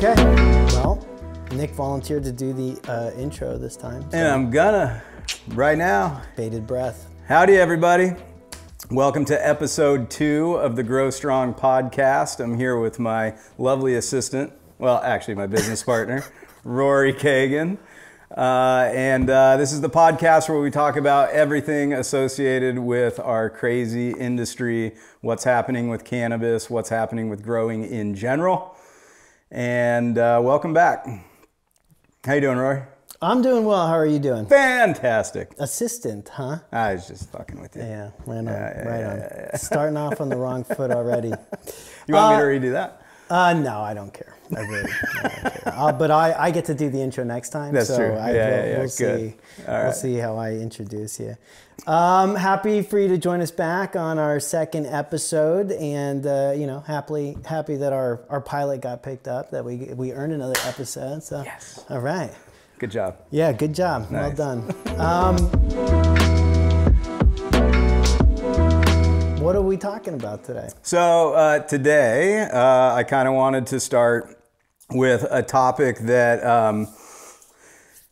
Okay, well, Nick volunteered to do the intro this time. So. And I'm gonna, right now. Bated breath. Howdy, everybody. Welcome to episode 2 of the Grow Strong Podcast. I'm here with my lovely assistant, well, actually my business partner, Rory Kagan. This is the podcast where we talk about everything associated with our crazy industry, what's happening with cannabis, what's happening with growing in general. And welcome back. How you doing, Rory? I'm doing well. How are you doing? Fantastic. Assistant, huh? I was just fucking with you. Yeah, right on. Yeah. Starting off on the wrong foot already. You want me to redo that? No, I don't care. I really don't care. But I get to do the intro next time. That's so true. We'll see. We'll see how I introduce you. Happy for you to join us back on our second episode, and you know, happy that our pilot got picked up, that we earned another episode. So yes. All right. Good job. Yeah, good job. Nice. Well done. What are we talking about today? So today, I kind of wanted to start with a topic that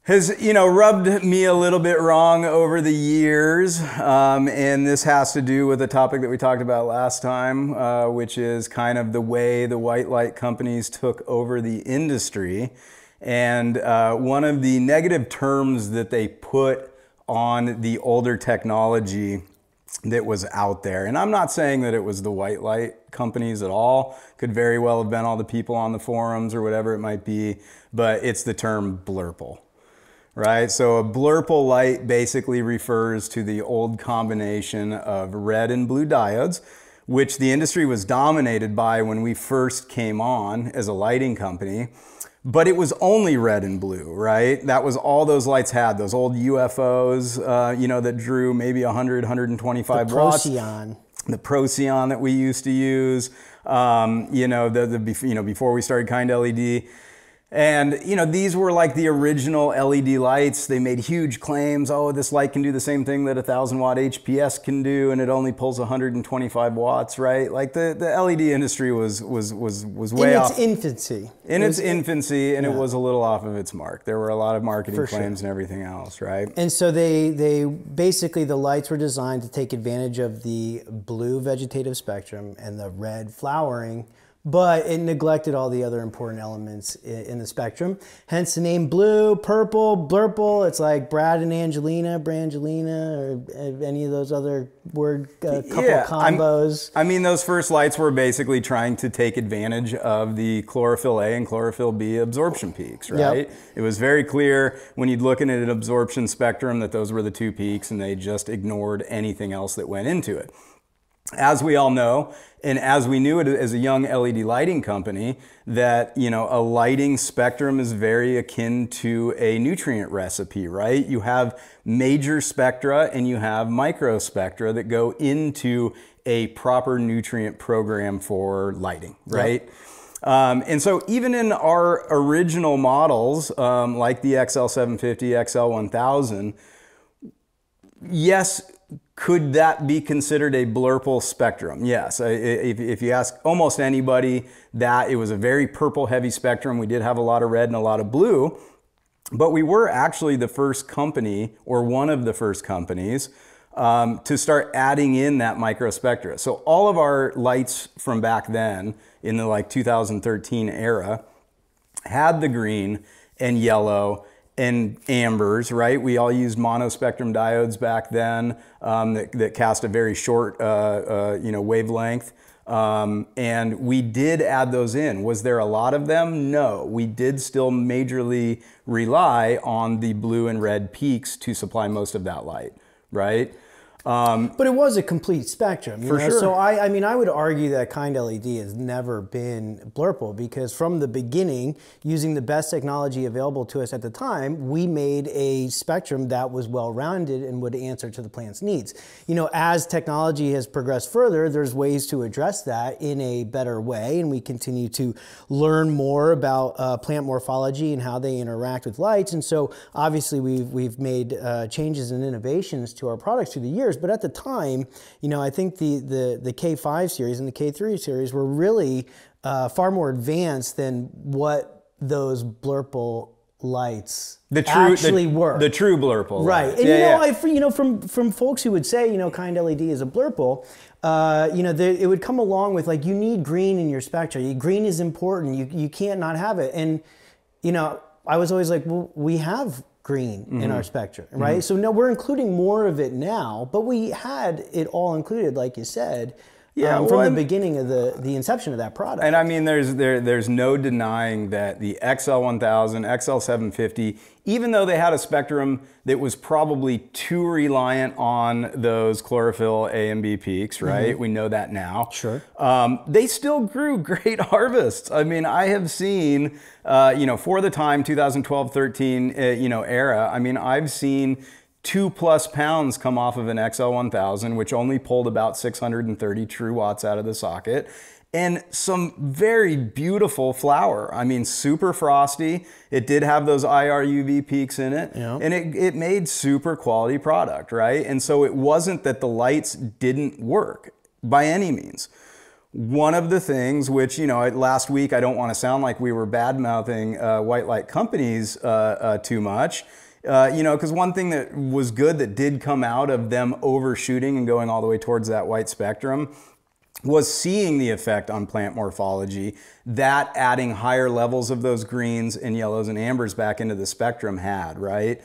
has, you know, rubbed me a little bit wrong over the years. And this has to do with a topic that we talked about last time, which is kind of the way the white light companies took over the industry. And one of the negative terms that they put on the older technology that was out there. And I'm not saying that it was the white light companies at all. Could very well have been all the people on the forums or whatever it might be, but it's the term blurple, right? So a blurple light basically refers to the old combination of red and blue diodes, which the industry was dominated by when we first came on as a lighting company. But it was only red and blue, right? That was all those lights had, those old UFOs, you know, that drew maybe 100, 125 watts. The Procyon. The Procyon that we used to use, you know, before we started Kind LED. And, you know, these were like the original LED lights. They made huge claims. Oh, this light can do the same thing that a 1,000-watt HPS can do, and it only pulls 125 watts, right? Like the LED industry was way off. In its infancy. In its infancy, and it was a little off of its mark. There were a lot of marketing claims and everything else, right? And so they basically, the lights were designed to take advantage of the blue vegetative spectrum and the red flowering, but it neglected all the other important elements in the spectrum. Hence the name blue, purple, blurple. It's like Brad and Angelina, Brangelina, or any of those other word combos. I mean, those first lights were basically trying to take advantage of the chlorophyll A and chlorophyll B absorption peaks, right? Yep. It was very clear when you'd look at an absorption spectrum that those were the two peaks, and they just ignored anything else that went into it. As we all know, and as we knew it as a young LED lighting company, that, you know, a lighting spectrum is very akin to a nutrient recipe, right? You have major spectra and you have micro spectra that go into a proper nutrient program for lighting, right? Yep. And so even in our original models, like the XL750, XL1000, yes, could that be considered a blurple spectrum? Yes. If you ask almost anybody, that it was a very purple heavy spectrum. We did have a lot of red and a lot of blue, but we were actually the first company, or one of the first companies, to start adding in that microspectra. So all of our lights from back then in the like 2013 era had the green and yellow and ambers, right? We all used monospectrum diodes back then that cast a very short, you know, wavelength. And we did add those in. Was there a lot of them? No, we did still majorly rely on the blue and red peaks to supply most of that light, right? But it was a complete spectrum, you know? Sure. So I mean, I would argue that Kind LED has never been blurple, because from the beginning, using the best technology available to us at the time, we made a spectrum that was well-rounded and would answer to the plant's needs. You know, as technology has progressed further, there's ways to address that in a better way, and we continue to learn more about plant morphology and how they interact with lights. And so obviously we've made changes and innovations to our products through the years. But at the time, you know, I think the K5 series and the K3 series were really far more advanced than what those blurple lights actually work. The true blurple. Right. Lights. And from folks who would say, Kind LED is a blurple, it would come along with like, you need green in your spectra. Green is important. You can't not have it. And, I was always like, well, we have green in our spectra, right? So no, we're including more of it now, but we had it all included, like you said, from the beginning of the inception of that product. And I mean, there's no denying that the XL1000, XL750, even though they had a spectrum that was probably too reliant on those chlorophyll A and B peaks, right? We know that now. Sure. They still grew great harvests. I mean, I have seen, for the time 2012-13, era, I mean, I've seen 2+ pounds come off of an XL1000, which only pulled about 630 true watts out of the socket, and some very beautiful flower. I mean, super frosty. It did have those IRUV peaks in it, and it made super quality product, right? And so it wasn't that the lights didn't work by any means. One of the things which, last week, I don't want to sound like we were bad-mouthing white light companies too much, because one thing that was good that did come out of them overshooting and going all the way towards that white spectrum was seeing the effect on plant morphology that adding higher levels of those greens and yellows and ambers back into the spectrum had, right?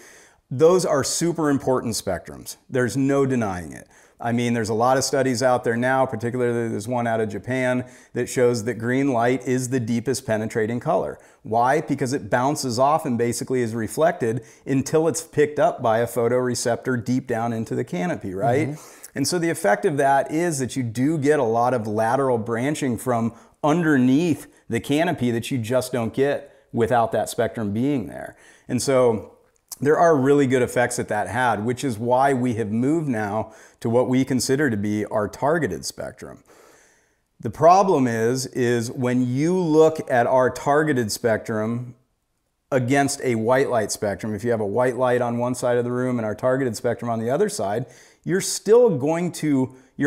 Those are super important spectrums. There's no denying it. I mean, there's a lot of studies out there now, particularly there's one out of Japan that shows that green light is the deepest penetrating color. Why? Because it bounces off and basically is reflected until it's picked up by a photoreceptor deep down into the canopy, right? And so the effect of that is that you do get a lot of lateral branching from underneath the canopy that you just don't get without that spectrum being there. And so there are really good effects that had, which is why we have moved now to what we consider to be our targeted spectrum. The problem is when you look at our targeted spectrum against a white light spectrum, if you have a white light on one side of the room and our targeted spectrum on the other side, your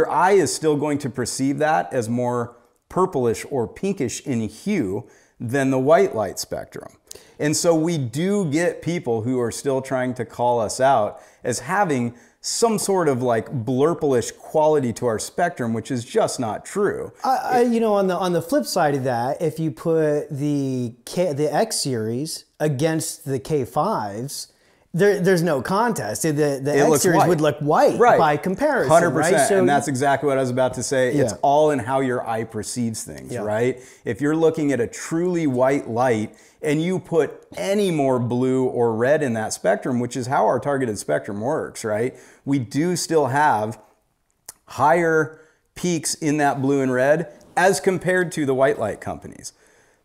eye is still going to perceive that as more purplish or pinkish in hue than the white light spectrum. And so we do get people who are still trying to call us out as having some sort of like blurple-ish quality to our spectrum, which is just not true. On the flip side of that, if you put the X-series against the K5s, there's no contest. The X-series would look white by comparison. 100%, right? So, and that's exactly what I was about to say. It's all in how your eye perceives things, right? If you're looking at a truly white light and you put any more blue or red in that spectrum, which is how our targeted spectrum works, right? We do still have higher peaks in that blue and red as compared to the white light companies.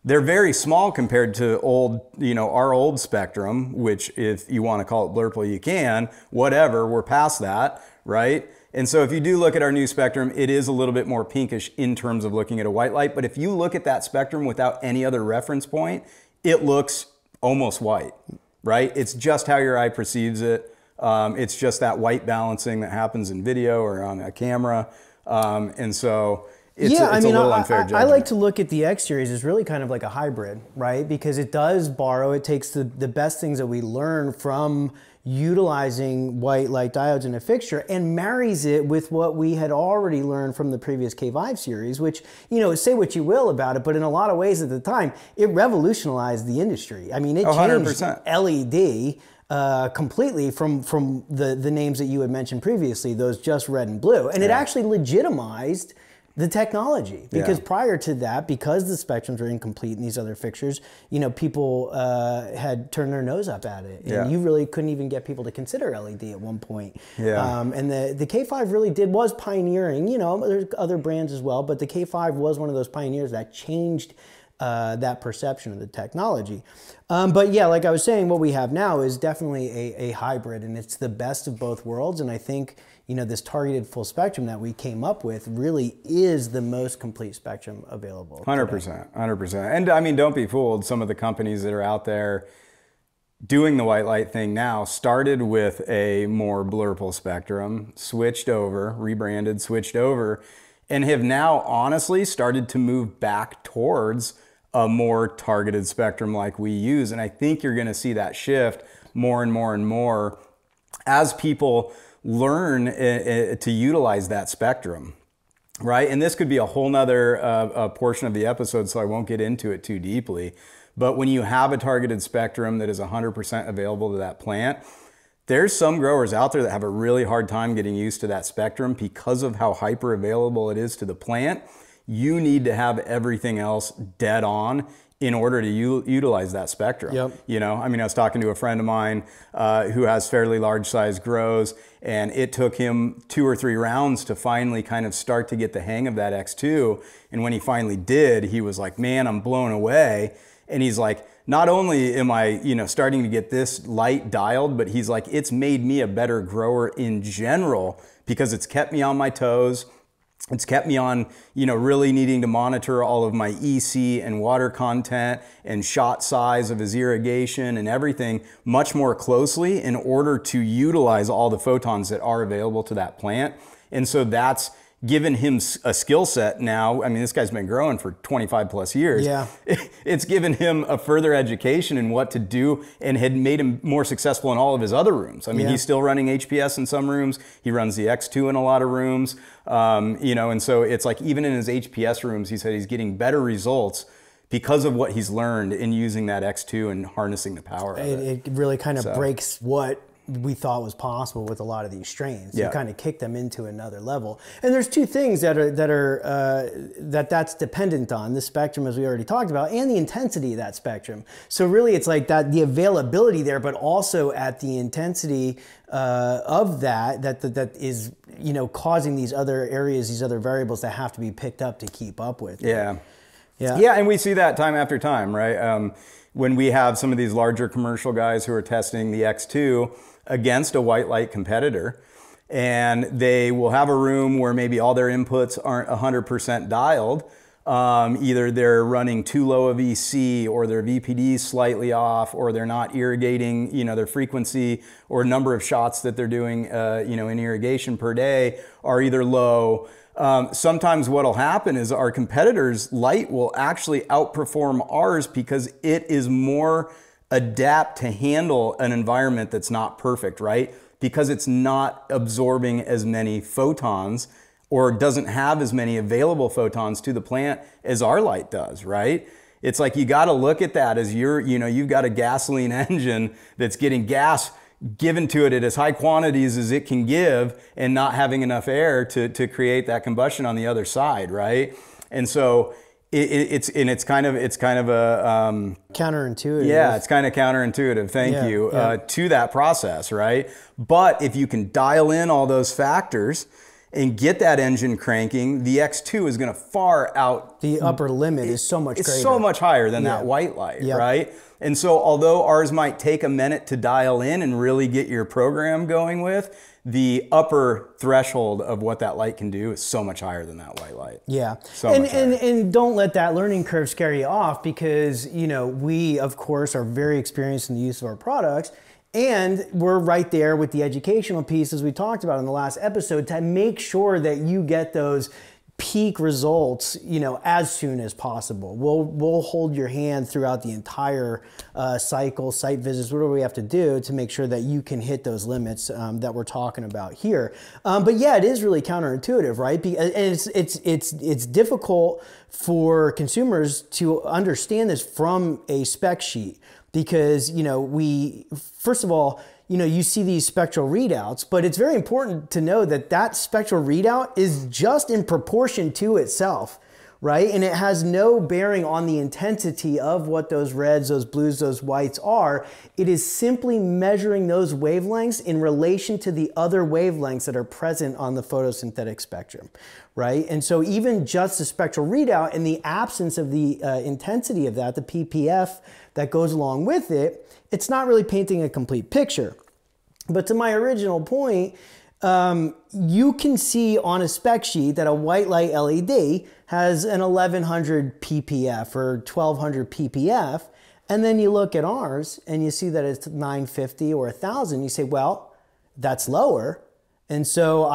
They're very small compared to our old spectrum, which if you want to call it blurple, you can, whatever, we're past that, right? And so if you do look at our new spectrum, it is a little bit more pinkish in terms of looking at a white light. But if you look at that spectrum without any other reference point, it looks almost white, right? It's just how your eye perceives it. It's just that white balancing that happens in video or on a camera. And so I like to look at the X series as really kind of like a hybrid, right? Because it does borrow, it takes the best things that we learn from utilizing white light diodes in a fixture and marries it with what we had already learned from the previous K5 series, which, say what you will about it, but in a lot of ways at the time, it revolutionized the industry. I mean, it changed 100%. LED completely from the names that you had mentioned previously, those just red and blue. And it actually legitimized the technology, because prior to that, because the spectrums were incomplete in these other fixtures, people had turned their nose up at it, and you really couldn't even get people to consider LED at one point. And the K5 really was pioneering. There's other brands as well, but the K5 was one of those pioneers that changed that perception of the technology. But yeah, like I was saying, what we have now is definitely a hybrid, and it's the best of both worlds. And I think this targeted full spectrum that we came up with really is the most complete spectrum available. 100%, 100%. And I mean, don't be fooled. Some of the companies that are out there doing the white light thing now started with a more blurple spectrum, switched over, rebranded, switched over, and have now honestly started to move back towards a more targeted spectrum like we use. And I think you're gonna see that shift more and more and more as people learn to utilize that spectrum, right? And this could be a whole nother portion of the episode, so I won't get into it too deeply. But when you have a targeted spectrum that is 100% available to that plant, there's some growers out there that have a really hard time getting used to that spectrum because of how hyper available it is to the plant. You need to have everything else dead on in order to utilize that spectrum. Yep. You know, I mean, I was talking to a friend of mine who has fairly large size grows, and it took him 2 or 3 rounds to finally kind of start to get the hang of that X2. And when he finally did, he was like, man, I'm blown away. And he's like, not only am I, you know, starting to get this light dialed, but he's like, it's made me a better grower in general because it's kept me on my toes. It's kept me on, you know, really needing to monitor all of my EC and water content and shot size of his irrigation and everything much more closely in order to utilize all the photons that are available to that plant. And so that's given him a skill set now. I mean, this guy's been growing for 25 plus years. Yeah. It's given him a further education in what to do and had made him more successful in all of his other rooms. I mean, yeah. He's still running HPS in some rooms. He runs the X2 in a lot of rooms. You know, and so it's like even in his HPS rooms, he said he's getting better results because of what he's learned in using that X2 and harnessing the power of it. It really kind of breaks what we thought was possible with a lot of these strains. Yeah. You kind of kick them into another level. And there's two things that's dependent on the spectrum, as we already talked about, and the intensity of that spectrum. So really it's like that, the availability there, but also at the intensity of that is, you know, causing these other areas, these other variables that have to be picked up to keep up with. Yeah. Yeah. Yeah. And we see that time after time, right? When we have some of these larger commercial guys who are testing the X2 against a white light competitor, and they will have a room where maybe all their inputs aren't 100% dialed. Either they're running too low of EC, or their VPD is slightly off, or they're not irrigating, you know, their frequency or number of shots that they're doing, you know, in irrigation per day are either low. Sometimes what'll happen is our competitors' light will actually outperform ours because it is more adapt to handle an environment that's not perfect, right? Because it's not absorbing as many photons or doesn't have as many available photons to the plant as our light does, right? It's like, you got to look at that as you're, you know, you've got a gasoline engine that's getting gas given to it at as high quantities as it can give and not having enough air to create that combustion on the other side, right? And so it's kind of a counterintuitive. Yeah, it's kind of counterintuitive. Thank you to that process, right? But if you can dial in all those factors and get that engine cranking, the X2 is going to far out. The upper limit is so much greater. It's so much higher than that white light, right? And so although ours might take a minute to dial in and really get your program going with, the upper threshold of what that light can do is so much higher than that white light. Yeah. So and don't let that learning curve scare you off, because, you know, we of course are very experienced in the use of our products. And we're right there with the educational piece, as we talked about in the last episode, to make sure that you get those peak results, you know, as soon as possible. We'll hold your hand throughout the entire cycle, site visits, whatever we have to do to make sure that you can hit those limits that we're talking about here. But yeah, it is really counterintuitive, right? And it's difficult for consumers to understand this from a spec sheet. Because, you know, we, first of all, you know, you see these spectral readouts, but it's very important to know that that spectral readout is just in proportion to itself, right? And it has no bearing on the intensity of what those reds, those blues, those whites are. It is simply measuring those wavelengths in relation to the other wavelengths that are present on the photosynthetic spectrum, right? And so even just the spectral readout and the absence of the intensity of that, the PPF that goes along with it, it's not really painting a complete picture. But to my original point, you can see on a spec sheet that a white light LED has an 1100 PPF or 1200 PPF. And then you look at ours and you see that it's 950 or 1000. You say, well, that's lower. And so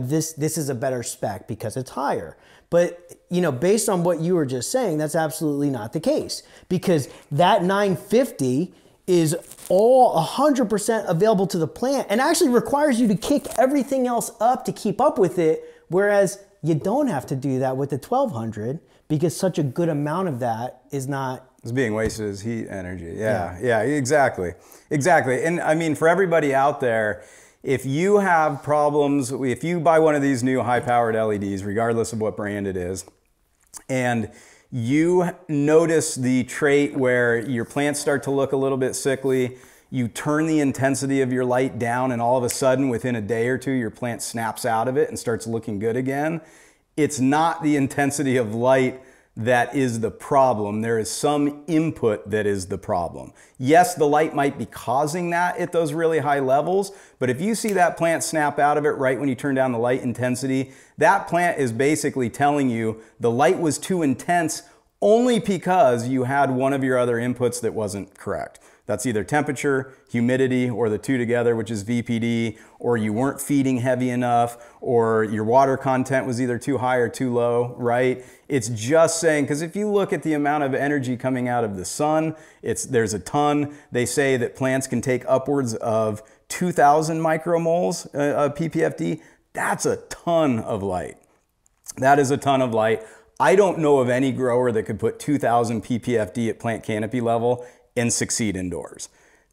this is a better spec because it's higher. But, you know, based on what you were just saying, that's absolutely not the case, because that 950 is all 100% available to the plant and actually requires you to kick everything else up to keep up with it. Whereas you don't have to do that with the 1200 because such a good amount of that is not. It's being wasted as heat energy. Yeah, yeah, exactly. Exactly. And I mean, for everybody out there, if you have problems, if you buy one of these new high-powered LEDs, regardless of what brand it is, and you notice the trait where your plants start to look a little bit sickly, you turn the intensity of your light down, and all of a sudden, within a day or two, your plant snaps out of it and starts looking good again, it's not the intensity of light that is the problem. There is some input that is the problem. Yes, the light might be causing that at those really high levels, but if you see that plant snap out of it right when you turn down the light intensity, that plant is basically telling you the light was too intense only because you had one of your other inputs that wasn't correct. That's either temperature, humidity, or the two together, which is VPD, or you weren't feeding heavy enough, or your water content was either too high or too low, right? It's just saying, because if you look at the amount of energy coming out of the sun, there's a ton. They say that plants can take upwards of 2,000 micromoles of PPFD. That's a ton of light. That is a ton of light. I don't know of any grower that could put 2,000 PPFD at plant canopy level and succeed indoors.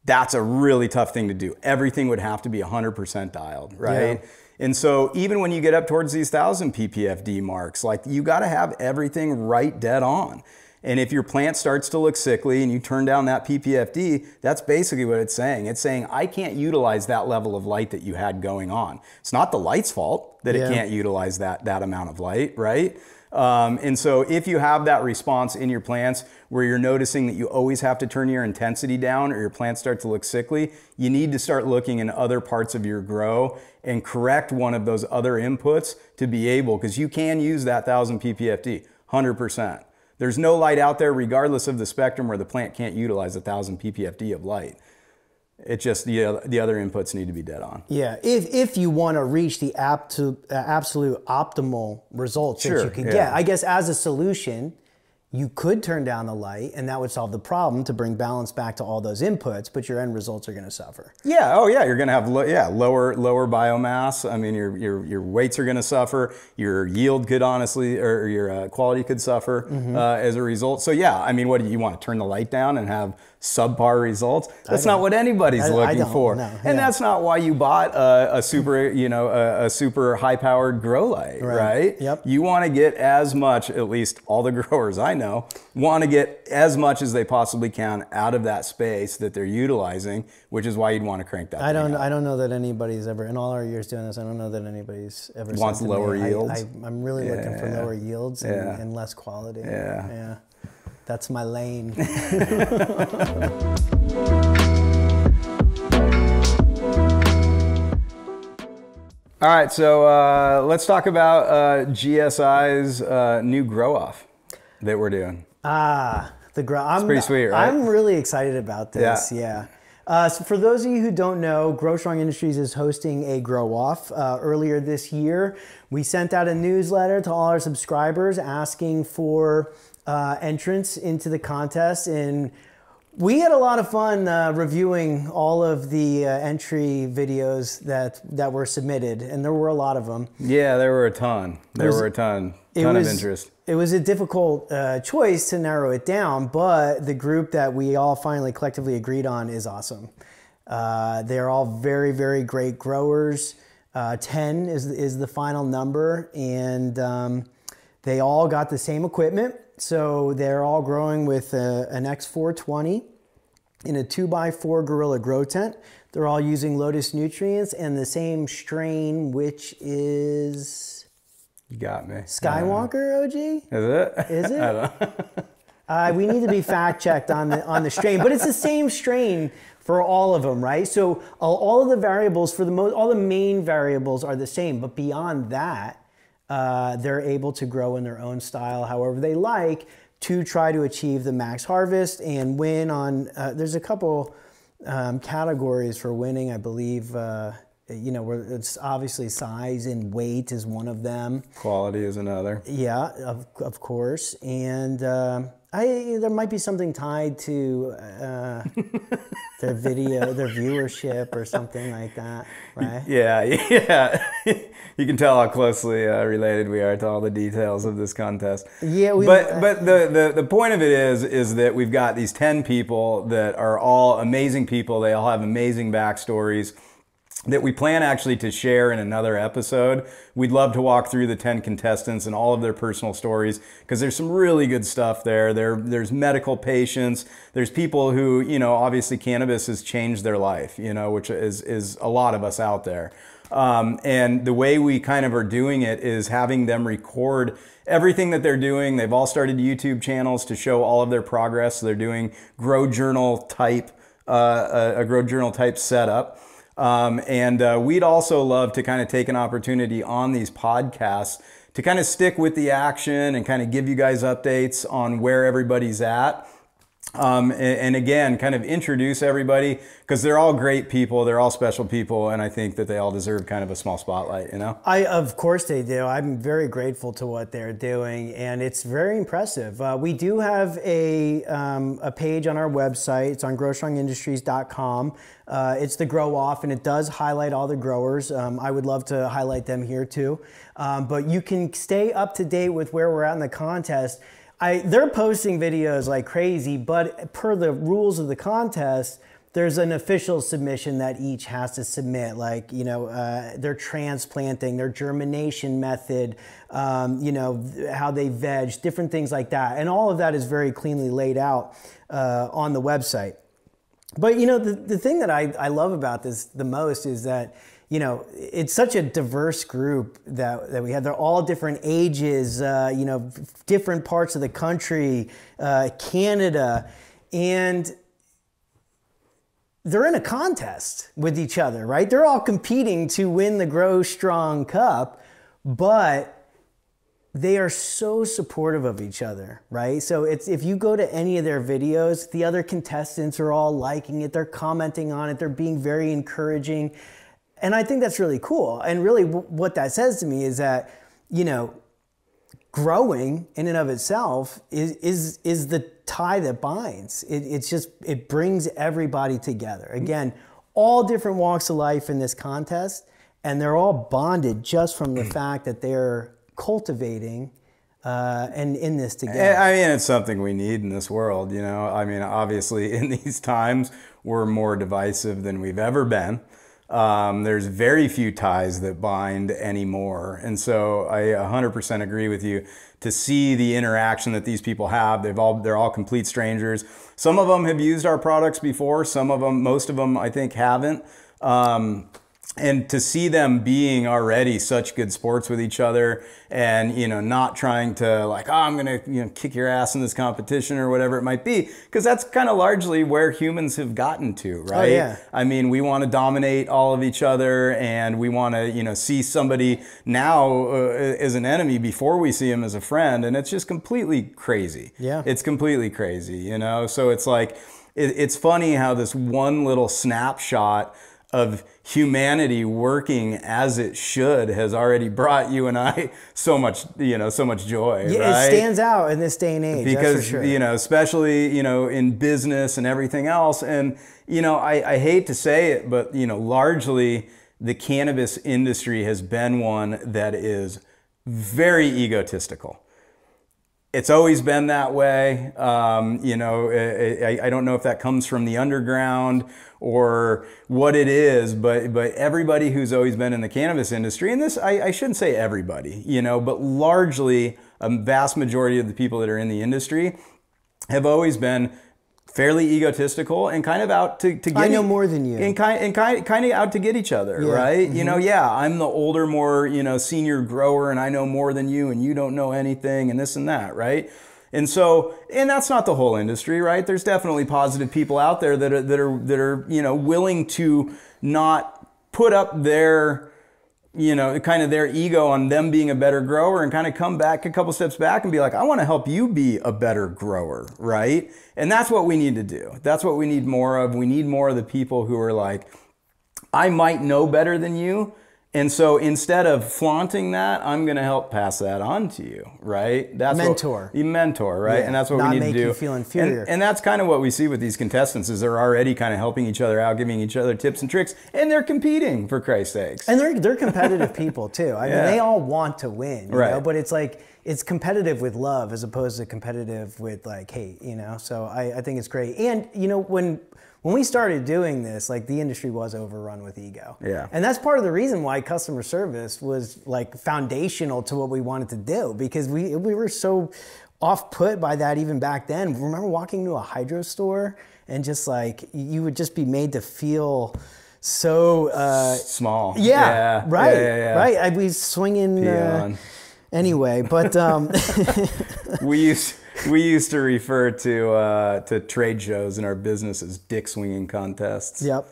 That's a really tough thing to do. Everything would have to be 100% dialed, right? Yeah. And so even when you get up towards these 1,000 PPFD marks, like, you gotta have everything right dead on. And if your plant starts to look sickly and you turn down that PPFD, that's basically what it's saying. It's saying, I can't utilize that level of light that you had going on. It's not the light's fault that it can't utilize that amount of light, right? And so if you have that response in your plants where you're noticing that you always have to turn your intensity down or your plants start to look sickly, you need to start looking in other parts of your grow and correct one of those other inputs to be able, because you can use that 1,000 PPFD, 100%. There's no light out there, regardless of the spectrum, where the plant can't utilize 1,000 PPFD of light. It's just the other inputs need to be dead on. Yeah, if you want to reach the absolute optimal results that you can get. I guess as a solution, you could turn down the light and that would solve the problem to bring balance back to all those inputs, but your end results are going to suffer. Yeah, oh yeah, you're going to have lower biomass. I mean, your weights are going to suffer, your yield could honestly, or your quality could suffer as a result. So yeah, I mean, what do you want to turn the light down and have subpar results? That's not what anybody's looking for. No, and that's not why you bought a super, a super high powered grow light, right? Yep. You want to get as much, at least all the growers I know, want to get as much as they possibly can out of that space that they're utilizing, which is why you'd want to crank that. I don't know that anybody's ever, in all our years doing this, I don't know that anybody's ever wants lower yields. I'm really looking for lower yields and less quality. Yeah. Yeah. That's my lane. All right, so let's talk about GSI's new grow off that we're doing. The grow off. It's pretty sweet, right? I'm really excited about this, yeah. So for those of you who don't know, Grow Strong Industries is hosting a grow off. Earlier this year, we sent out a newsletter to all our subscribers asking for entrance into the contest, and we had a lot of fun reviewing all of the entry videos that were submitted, and there were a lot of them. Yeah, there were a ton. There was a ton of interest. It was a difficult choice to narrow it down, but the group that we all finally collectively agreed on is awesome. They're all very, very great growers. 10 is the final number, and they all got the same equipment. So they're all growing with an X420 in a 2x4 Gorilla Grow Tent. They're all using Lotus nutrients and the same strain, which is... You got me. Skywalker OG? Is it? Is it? I don't know. We need to be fact checked on the strain, but it's the same strain for all of them, right? So all of the variables, all the main variables are the same, but beyond that, they're able to grow in their own style however they like to try to achieve the max harvest and win on, there's a couple categories for winning, I believe. you know, it's obviously size and weight is one of them. Quality is another. Yeah, of course. And there might be something tied to their video, their viewership or something like that, right? Yeah, yeah. You can tell how closely related we are to all the details of this contest. Yeah, but the point of it is that we've got these 10 people that are all amazing people. They all have amazing backstories that we plan actually to share in another episode. We'd love to walk through the 10 contestants and all of their personal stories, because there's some really good stuff there. There's medical patients, there's people who, you know, obviously cannabis has changed their life, you know, which is a lot of us out there. And the way we kind of are doing it is having them record everything that they're doing. They've all started YouTube channels to show all of their progress. So they're doing Grow Journal type, a Grow Journal type setup. We'd also love to kind of take an opportunity on these podcasts to kind of stick with the action and kind of give you guys updates on where everybody's at. And again, kind of introduce everybody, because they're all great people. They're all special people. And I think that they all deserve kind of a small spotlight, you know? Of course they do. I'm very grateful to what they're doing, and it's very impressive. We do have a page on our website. It's on growstrongindustries.com. It's the Grow Off, and it does highlight all the growers. I would love to highlight them here too. But you can stay up to date with where we're at in the contest. They're posting videos like crazy, but per the rules of the contest, there's an official submission that each has to submit, like, you know, their transplanting, their germination method, you know, how they veg, different things like that. And all of that is very cleanly laid out on the website. But, you know, the thing that I love about this the most is that, you know, it's such a diverse group that we have. They're all different ages, you know, different parts of the country, Canada, and they're in a contest with each other, right? They're all competing to win the Grow Strong Cup, but they are so supportive of each other, right? So it's, if you go to any of their videos, the other contestants are all liking it, they're commenting on it, they're being very encouraging. And I think that's really cool. And really what that says to me is that, you know, growing in and of itself is the tie that binds. It brings everybody together. Again, all different walks of life in this contest, and they're all bonded just from the fact that they're cultivating and in this together. I mean, it's something we need in this world, you know. I mean, obviously in these times, we're more divisive than we've ever been. There's very few ties that bind anymore. And so I 100% agree with you. To see the interaction that these people have, they're all complete strangers. Some of them have used our products before. Some of them, most of them, I think haven't. And to see them being already such good sports with each other, and, you know, not trying to like, oh, I'm going to, you know, kick your ass in this competition or whatever it might be, because that's kind of largely where humans have gotten to, right? Oh, yeah. I mean, we want to dominate all of each other, and we want to, you know, see somebody now as an enemy before we see him as a friend, and it's just completely crazy. Yeah, it's completely crazy, you know. So it's like, it's funny how this one little snapshot of humanity working as it should has already brought you and I so much, you know, so much joy. Yeah, right? It stands out in this day and age, because that's for sure. You know, especially, you know, in business and everything else. And, you know, I hate to say it, but, you know, largely the cannabis industry has been one that is very egotistical. It's always been that way. You know, I don't know if that comes from the underground or what it is, but everybody who's always been in the cannabis industry, and this, I shouldn't say everybody, you know, but largely a vast majority of the people that are in the industry have always been fairly egotistical and kind of out to get. I know more than you. And kind of out to get each other, yeah. Right? Mm-hmm. You know, yeah, I'm the older, more, you know, senior grower, and I know more than you, and you don't know anything, and this and that, right? And so, and that's not the whole industry, right? There's definitely positive people out there that are you know, willing to not put up their, you know, kind of their ego on them being a better grower, and kind of come back a couple steps back and be like, I want to help you be a better grower, right? And that's what we need to do. That's what we need more of. We need more of the people who are like, I might know better than you. And so instead of flaunting that, I'm going to help pass that on to you, right? That's mentor. You mentor, right? Yeah, and that's what we need to do. Not make you feel inferior. And that's kind of what we see with these contestants is they're already kind of helping each other out, giving each other tips and tricks, and they're competing, for Christ's sakes. And they're competitive people too. I mean, they all want to win, you know? But it's like, it's competitive with love as opposed to competitive with like hate, you know? So I think it's great. And you know, when we started doing this, like the industry was overrun with ego. Yeah. And that's part of the reason why customer service was like foundational to what we wanted to do, because we were so off put by that even back then. Remember walking to a hydro store and just like, you would just be made to feel so small. Yeah, right, right. I'd be swinging. Anyway, but we used to refer to trade shows in our business as dick swinging contests. Yep.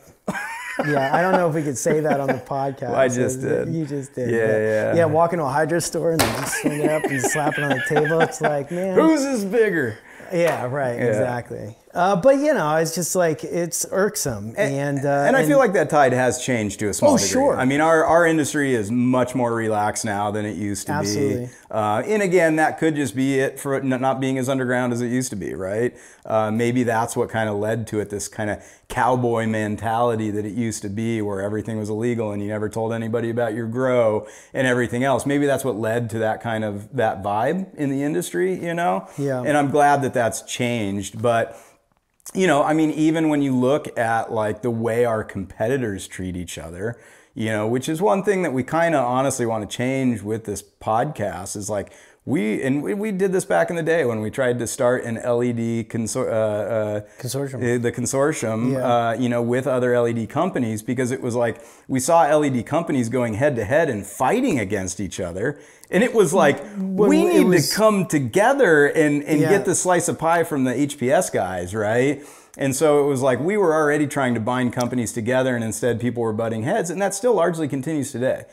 Yeah, I don't know if we could say that on the podcast. Well, I just did. You just did. Yeah. Yeah, walking to a hydro store and then just swing it up and slap it on the table. It's like, man, whose is bigger? Yeah, right. Yeah. Exactly. But you know, it's just like, it's irksome, and I feel like that tide has changed to a small degree. Sure. I mean, our industry is much more relaxed now than it used to be. And again, that could just be it for it not being as underground as it used to be, right? Maybe that's what kind of led to it, this kind of cowboy mentality that it used to be, where everything was illegal and you never told anybody about your grow and everything else. Maybe that's what led to that kind of that vibe in the industry, you know? Yeah. And I'm glad that that's changed, but you know, I mean, even when you look at like the way our competitors treat each other, you know, which is one thing that we kind of honestly want to change with this podcast is like, we did this back in the day when we tried to start an LED consortium. The consortium, you know, with other LED companies, because it was like we saw LED companies going head to head and fighting against each other. And it was like, we need to come together and get the slice of pie from the HPS guys, right? And so it was like we were already trying to bind companies together, and instead people were butting heads. And that still largely continues today.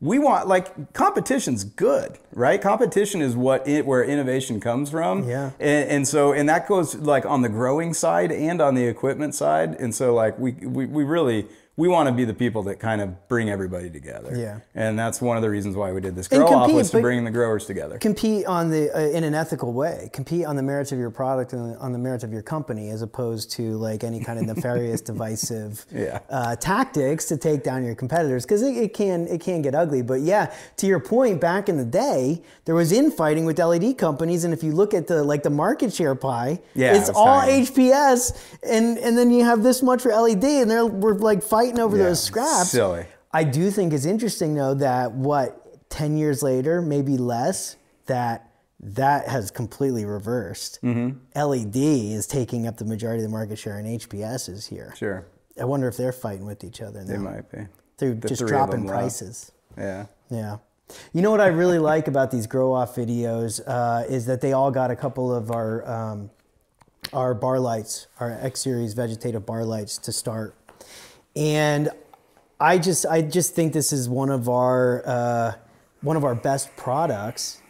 We want, like, competition's good, right? Competition is where innovation comes from. Yeah. And that goes like on the growing side and on the equipment side. And so like we really want to be the people that kind of bring everybody together. Yeah. And that's one of the reasons why we did this grow off, was to bring the growers together. Compete on the in an ethical way. Compete on the merits of your product and on the merits of your company, as opposed to like any kind of nefarious, divisive tactics to take down your competitors, because it can get ugly. But yeah, to your point, back in the day, there was infighting with LED companies, and if you look at the market share pie, it's all tiny. HPS, and then you have this much for LED, and we're like fighting over those scraps. Silly. I do think it's interesting though that 10 years later, maybe less, that has completely reversed. Mm-hmm. LED is taking up the majority of the market share, and HPS is here. Sure. I wonder if they're fighting with each other now. They might be. They're just dropping prices. Left. Yeah. Yeah. You know what I really like about these grow-off videos is that they all got a couple of our bar lights, our X-series vegetative bar lights to start. And I just think this is one of our best products,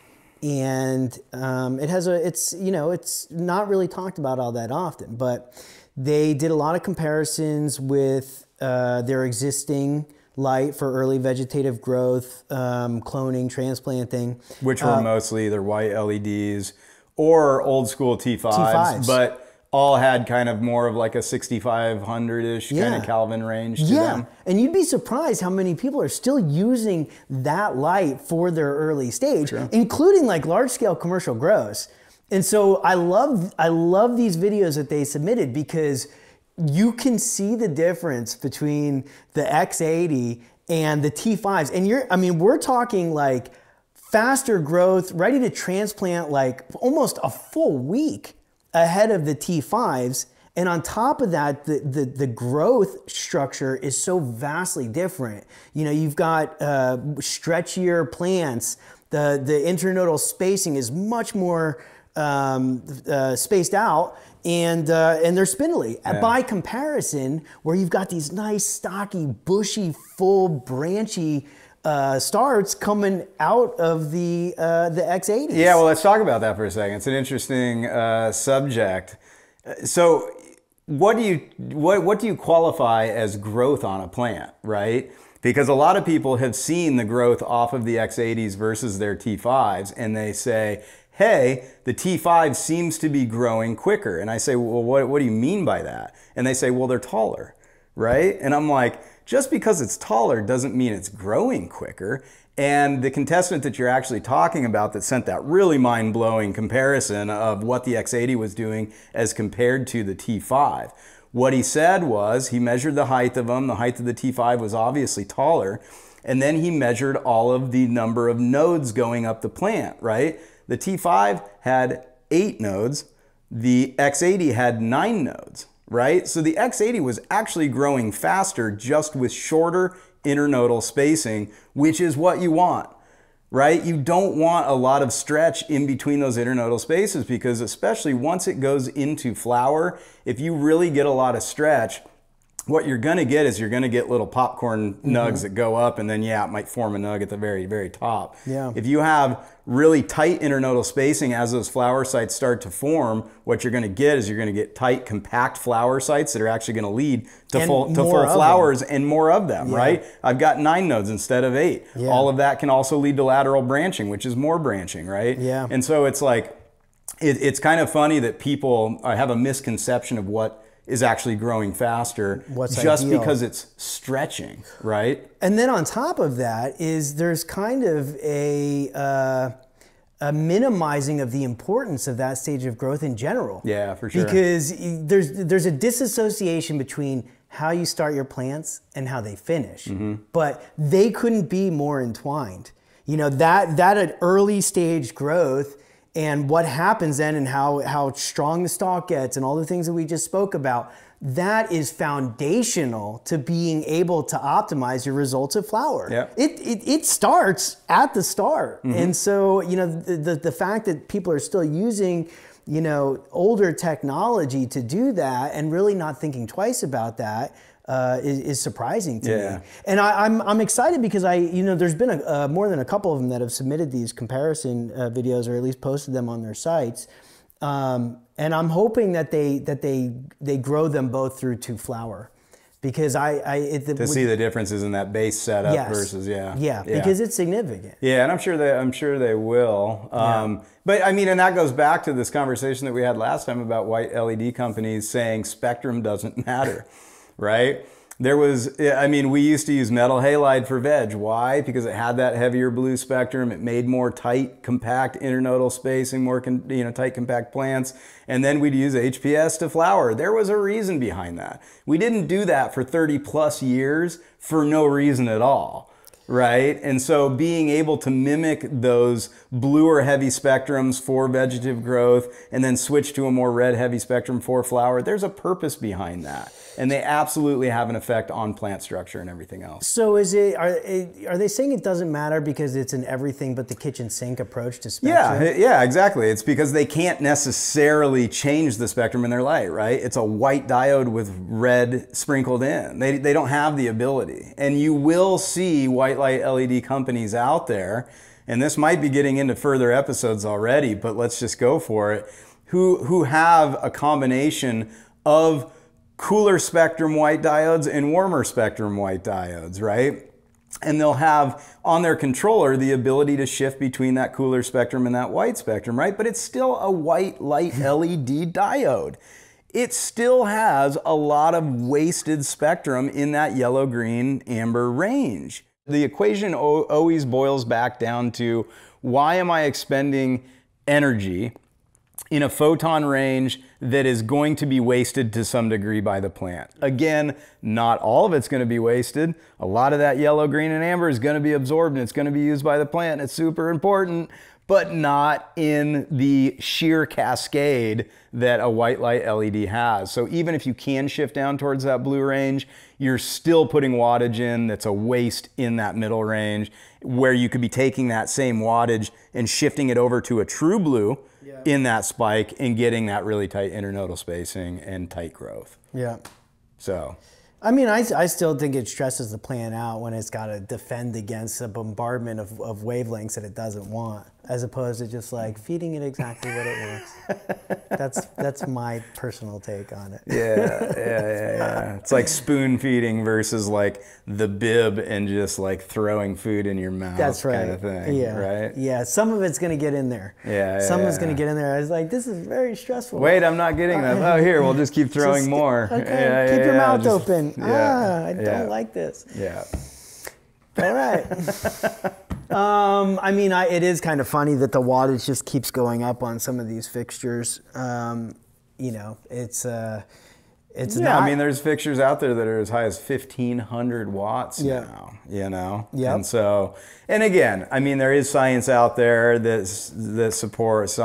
and it has it's not really talked about all that often, but they did a lot of comparisons with their existing light for early vegetative growth, cloning, transplanting, which were mostly either white LEDs or old school T5s, but all had kind of more of like a 6500-ish kind of Kelvin range to them. And you'd be surprised how many people are still using that light for their early stage, including like large-scale commercial grows. And so I love these videos that they submitted, because you can see the difference between the X80 and the T5s. And we're talking like faster growth, ready to transplant like almost a full week ahead of the T5s, and on top of that, the growth structure is so vastly different. You know, you've got stretchier plants. The internodal spacing is much more spaced out, and they're spindly. Yeah. By comparison, where you've got these nice, stocky, bushy, full, branchy starts coming out of the X80s. Yeah, well, let's talk about that for a second. It's an interesting subject. So what do you qualify as growth on a plant, right? Because a lot of people have seen the growth off of the X80s versus their T5s, and they say, hey, the T5 seems to be growing quicker. And I say, well, what do you mean by that? And they say, well, they're taller, right? And I'm like, just because it's taller doesn't mean it's growing quicker. And the contestant that you're actually talking about that sent that really mind-blowing comparison of what the X80 was doing as compared to the T5, what he said was he measured the height of them. The height of the T5 was obviously taller. And then he measured all of the number of nodes going up the plant, right? The T5 had 8 nodes. The X80 had 9 nodes, right? So the X80 was actually growing faster just with shorter internodal spacing, which is what you want, right? You don't want a lot of stretch in between those internodal spaces, because especially once it goes into flower, if you really get a lot of stretch, what you're gonna get is you're gonna get little popcorn nugs that go up, and then yeah, it might form a nug at the very, very top. Yeah. If you have really tight internodal spacing as those flower sites start to form, what you're gonna get is you're gonna get tight, compact flower sites that are actually gonna lead to full flowers and more of them, right? I've got 9 nodes instead of 8. Yeah. All of that can also lead to lateral branching, which is more branching, right? Yeah. And so it's like, it's kind of funny that people have a misconception of what is actually growing faster just because it's stretching, right? And then on top of that is there's kind of a minimizing of the importance of that stage of growth in general. Yeah, for sure. Because there's a disassociation between how you start your plants and how they finish, but they couldn't be more entwined. You know, that early stage growth and what happens then, and how strong the stalk gets, and all the things that we just spoke about, that is foundational to being able to optimize your results of flower. Yep. It starts at the start. And so, you know, the fact that people are still using, you know, older technology to do that and really not thinking twice about that is surprising to me. And I'm excited because you know, there's been more than a couple of them that have submitted these comparison videos, or at least posted them on their sites. And I'm hoping that they grow them both through to flower, because see the differences in that base setup versus because it's significant. Yeah, and I'm sure they will. But I mean, and that goes back to this conversation that we had last time about white LED companies saying spectrum doesn't matter. Right? There was, I mean, we used to use metal halide for veg. Why? Because it had that heavier blue spectrum. It made more tight, compact internodal spacing, more, you know, tight, compact plants. And then we'd use HPS to flower. There was a reason behind that. We didn't do that for 30 plus years for no reason at all. Right? And so being able to mimic those bluer heavy spectrums for vegetative growth and then switch to a more red heavy spectrum for flower, there's a purpose behind that. And they absolutely have an effect on plant structure and everything else. So is it, are they saying it doesn't matter because it's an everything but the kitchen sink approach to spectrum? Yeah, yeah, exactly. It's because they can't necessarily change the spectrum in their light, right? It's a white diode with red sprinkled in. They don't have the ability. And you will see white light LED companies out there, and this might be getting into further episodes already, but let's just go for it, who have a combination of cooler spectrum white diodes and warmer spectrum white diodes, right? And they'll have on their controller the ability to shift between that cooler spectrum and that white spectrum, right? But it's still a white light LED diode. It still has a lot of wasted spectrum in that yellow, green, amber range. The equation always boils back down to, why am I expending energy in a photon range that is going to be wasted to some degree by the plant? Again, not all of it's going to be wasted. A lot of that yellow, green, and amber is going to be absorbed, and it's going to be used by the plant. It's super important, but not in the sheer cascade that a white light LED has. So even if you can shift down towards that blue range, you're still putting wattage in that's a waste in that middle range, where you could be taking that same wattage and shifting it over to a true blue in that spike and getting that really tight internodal spacing and tight growth. Yeah. So. I mean, I still think it stresses the plant out when it's got to defend against a bombardment of wavelengths that it doesn't want. as opposed to just like feeding it exactly what it wants. That's my personal take on it. Yeah. It's like spoon feeding versus like the bib and just like throwing food in your mouth. That's right. Kind of thing. Yeah. Right. Yeah. Some of it's gonna get in there. Yeah. Some is gonna get in there. I was like, this is very stressful. Wait, I'm not getting that. Oh, here, we'll just keep throwing more. Okay. Yeah, keep your mouth open. Yeah. I don't like this. Yeah. All right. I mean, it is kind of funny that the wattage just keeps going up on some of these fixtures. You know, it's not. I mean, there's fixtures out there that are as high as 1,500 watts now. You know. Yeah. And so, and again, I mean, there is science out there that supports 2,000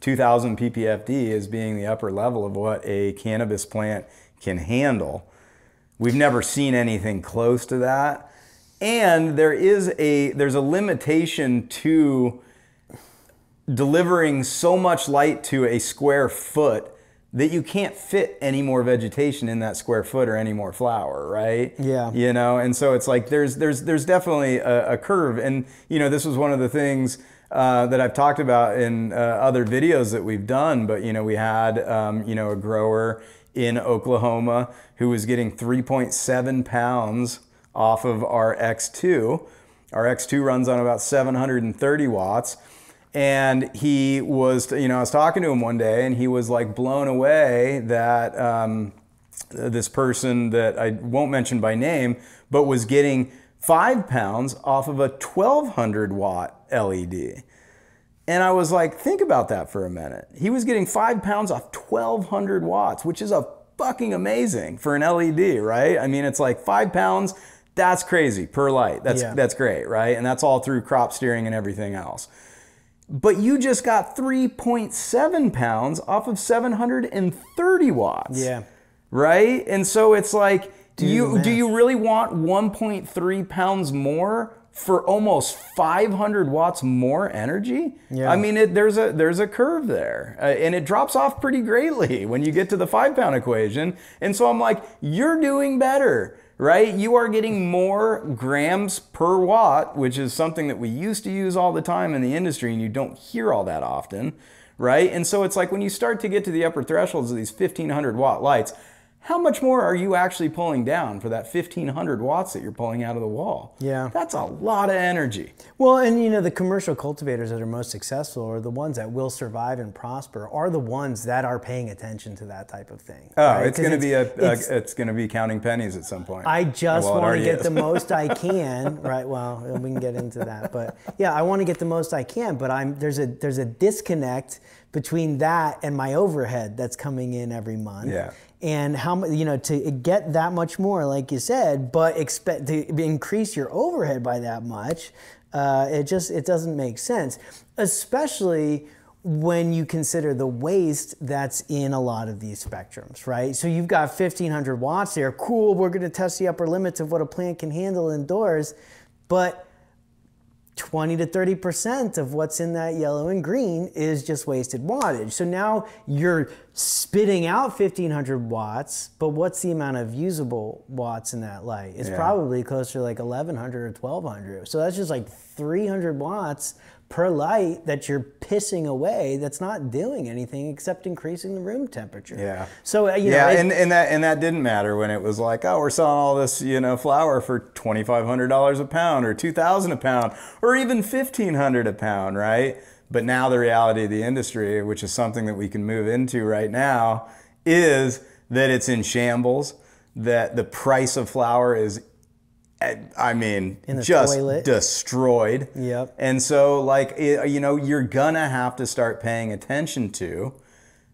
PPFD as being the upper level of what a cannabis plant can handle. We've never seen anything close to that. And there's a limitation to delivering so much light to a square foot that you can't fit any more vegetation in that square foot or any more flower, right? Yeah. You know, and so it's like there's definitely a curve. And, you know, this was one of the things that I've talked about in other videos that we've done. But, you know, we had, you know, a grower in Oklahoma who was getting 3.7 pounds off of our X2. Our X2 runs on about 730 watts. And he was, you know, I was talking to him one day and he was like blown away that this person that I won't mention by name, but was getting 5 pounds off of a 1200 watt LED. And I was like, think about that for a minute. He was getting 5 pounds off 1,200 watts, which is a fucking amazing for an LED, right? I mean, it's like 5 pounds, that's crazy per light. That's great, right? And that's all through crop steering and everything else. But you just got 3.7 pounds off of 730 watts. Yeah. Right? And so it's like, do you really want 1.3 pounds more for almost 500 watts more energy? Yeah. I mean, there's a curve there, and it drops off pretty greatly when you get to the 5 pound equation. And so I'm like, you're doing better, right? You are getting more grams per watt, which is something that we used to use all the time in the industry, and you don't hear all that often, right? And so it's like when you start to get to the upper thresholds of these 1,500 watt lights, how much more are you actually pulling down for that 1,500 watts that you're pulling out of the wall? Yeah. That's a lot of energy. Well, and you know, the commercial cultivators that are most successful or the ones that will survive and prosper are the ones that are paying attention to that type of thing. Oh, right? It's going to be counting pennies at some point. I just want to get the most I can, right? Well, we can get into that, but yeah, I want to get the most I can, but there's a disconnect between that and my overhead that's coming in every month. Yeah. And how, you know, to get that much more, like you said, but expect to increase your overhead by that much, it doesn't make sense, especially when you consider the waste that's in a lot of these spectrums, right? So you've got 1,500 watts there. Cool, we're going to test the upper limits of what a plant can handle indoors, but 20 to 30% of what's in that yellow and green is just wasted wattage. So now you're spitting out 1,500 watts, but what's the amount of usable watts in that light? It's probably closer to like 1,100 or 1,200. So that's just like 300 watts per light that you're pissing away. That's not doing anything except increasing the room temperature. Yeah. So and that didn't matter when it was like, oh, we're selling all this, you know, flour for $2,500 a pound or $2,000 a pound or even $1,500 a pound, right? But now the reality of the industry, which is something that we can move into right now, is that it's in shambles. That the price of flour is, I mean, just toilet. Destroyed. Yep. And so, like, you know, you're gonna have to start paying attention to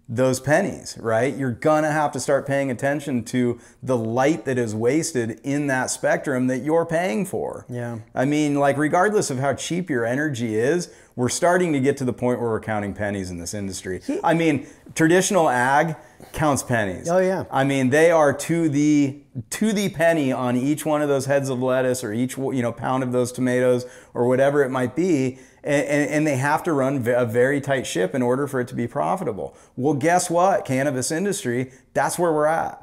those pennies, right? You're gonna have to start paying attention to the light that is wasted in that spectrum that you're paying for. Yeah. I mean, like, regardless of how cheap your energy is, we're starting to get to the point where we're counting pennies in this industry. I mean, traditional ag counts pennies. Oh yeah. I mean, they are to the penny on each one of those heads of lettuce or each, you know, pound of those tomatoes or whatever it might be. And they have to run a very tight ship in order for it to be profitable. Well, guess what? Cannabis industry, that's where we're at.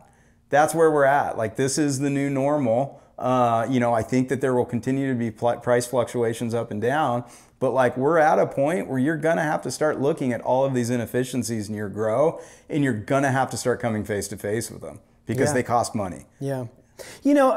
That's where we're at. Like, this is the new normal. You know, I think that there will continue to be price fluctuations up and down, But like, we're at a point where you're gonna have to start looking at all of these inefficiencies in your grow, and you're gonna have to start coming face to face with them because they cost money. Yeah. You know,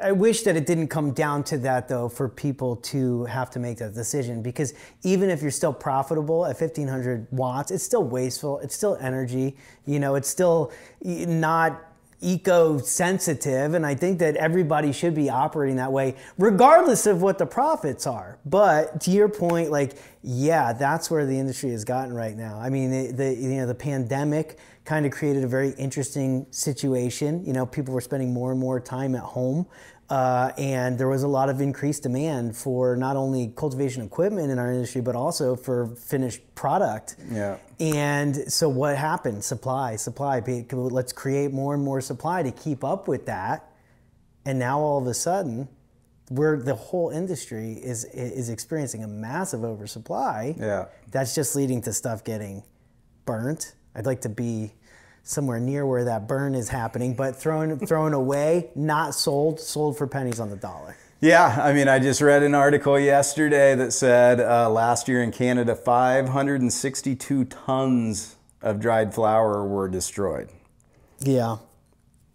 I wish that it didn't come down to that though, for people to have to make that decision, because even if you're still profitable at 1500 watts, it's still wasteful. It's still energy, you know, it's still not eco-sensitive. And I think that everybody should be operating that way, regardless of what the profits are. But to your point, like, yeah, that's where the industry has gotten right now. I mean, the pandemic kind of created a very interesting situation. You know, people were spending more and more time at home. And there was a lot of increased demand for not only cultivation equipment in our industry, but also for finished product. Yeah. And so what happened? Supply. Let's create more and more supply to keep up with that. And now all of a sudden, the whole industry is experiencing a massive oversupply. Yeah. That's just leading to stuff getting burnt. I'd like to be somewhere near where that burn is happening, but thrown away, not sold for pennies on the dollar. Yeah, I mean, I just read an article yesterday that said last year in Canada, 562 tons of dried flour were destroyed. Yeah.